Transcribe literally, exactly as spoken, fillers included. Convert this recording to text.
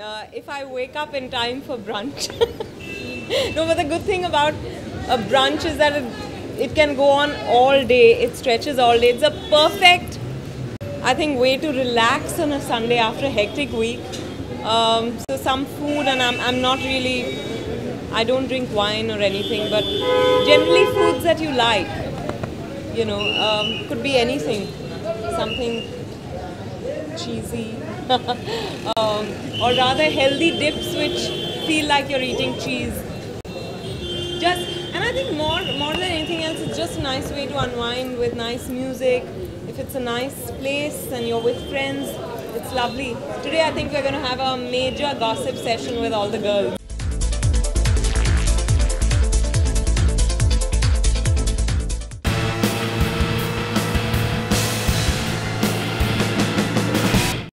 uh, if I wake up in time for brunch. No, but the good thing about a brunch is that it, it can go on all day. It stretches all day. It's a perfect, I think, way to relax on a Sunday after a hectic week. Um, so some food, and I'm, I'm not really, I don't drink wine or anything, but generally foods that you like, you know, um, could be anything, something cheesy, um, or rather healthy dips which feel like you're eating cheese. Just, and I think more, more than anything else, it's just a nice way to unwind with nice music. If it's a nice place and you're with friends, it's lovely. Today I think we're going to have a major gossip session with all the girls.